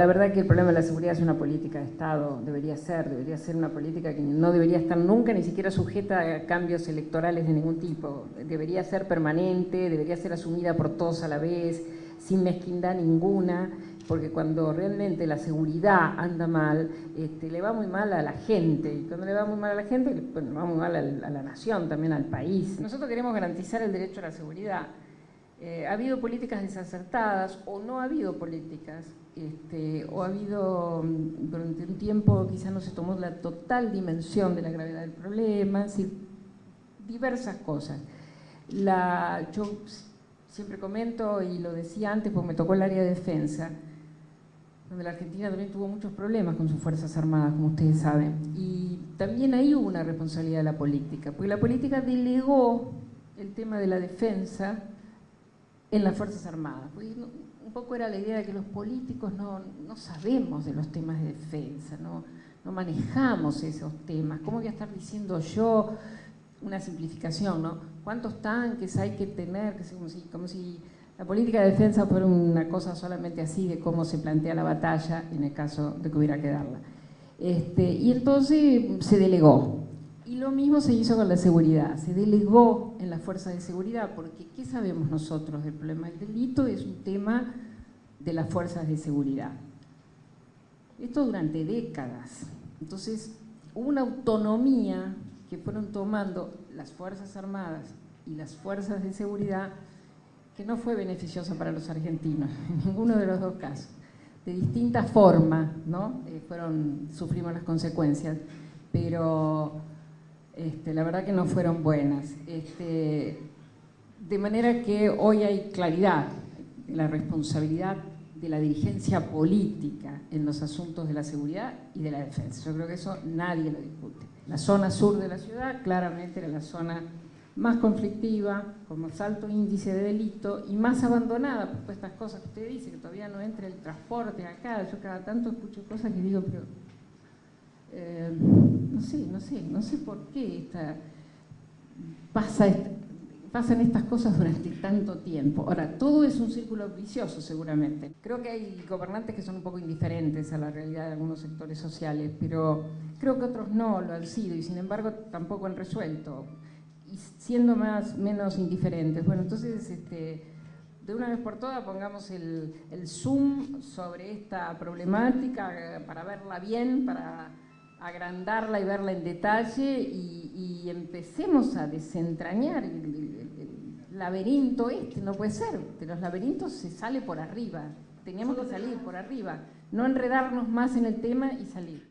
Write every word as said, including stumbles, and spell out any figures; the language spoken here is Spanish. La verdad que el problema de la seguridad es una política de Estado, debería ser, debería ser una política que no debería estar nunca ni siquiera sujeta a cambios electorales de ningún tipo. Debería ser permanente, debería ser asumida por todos a la vez, sin mezquindad ninguna, porque cuando realmente la seguridad anda mal, este, le va muy mal a la gente, y cuando le va muy mal a la gente, le va muy mal a la nación, también al país. Nosotros queremos garantizar el derecho a la seguridad. Eh, ha habido políticas desacertadas o no ha habido políticas, este, o ha habido durante un tiempo quizás no se tomó la total dimensión de la gravedad del problema, es decir, diversas cosas. La, yo siempre comento, y lo decía antes porque me tocó el área de defensa, donde la Argentina también tuvo muchos problemas con sus Fuerzas Armadas, como ustedes saben, y también ahí hubo una responsabilidad de la política, porque la política delegó el tema de la defensa en las Fuerzas Armadas. Un poco era la idea de que los políticos no, no sabemos de los temas de defensa, no, no manejamos esos temas. ¿Cómo voy a estar diciendo yo una simplificación, ¿no? ¿Cuántos tanques hay que tener? Como si, como si la política de defensa fuera una cosa solamente así de cómo se plantea la batalla en el caso de que hubiera que darla. Este, y entonces se delegó. Y lo mismo se hizo con la seguridad, se delegó en las fuerzas de seguridad, porque ¿qué sabemos nosotros del problema del delito? Es un tema de las fuerzas de seguridad. Esto durante décadas. Entonces, hubo una autonomía que fueron tomando las Fuerzas Armadas y las fuerzas de seguridad que no fue beneficiosa para los argentinos, en ninguno de los dos casos. De distinta forma, ¿no? Eh, fueron, sufrimos las consecuencias, pero... Este, la verdad que no fueron buenas. Este, de manera que hoy hay claridad de la responsabilidad de la dirigencia política en los asuntos de la seguridad y de la defensa. Yo creo que eso nadie lo discute. La zona sur de la ciudad claramente era la zona más conflictiva, con más alto índice de delito y más abandonada por estas cosas que usted dice, que todavía no entra el transporte acá. Yo cada tanto escucho cosas que digo, pero... Eh, no sé, no sé, no sé por qué esta, pasa, pasan estas cosas durante tanto tiempo. Ahora, todo es un círculo vicioso seguramente. Creo que hay gobernantes que son un poco indiferentes a la realidad de algunos sectores sociales, pero creo que otros no lo han sido y sin embargo tampoco han resuelto, y siendo más, menos indiferentes. Bueno, entonces, este, de una vez por todas pongamos el, el zoom sobre esta problemática para verla bien, para... agrandarla y verla en detalle y, y empecemos a desentrañar el, el, el laberinto este, no puede ser, de los laberintos se sale por arriba, teníamos que salir por arriba, no enredarnos más en el tema y salir.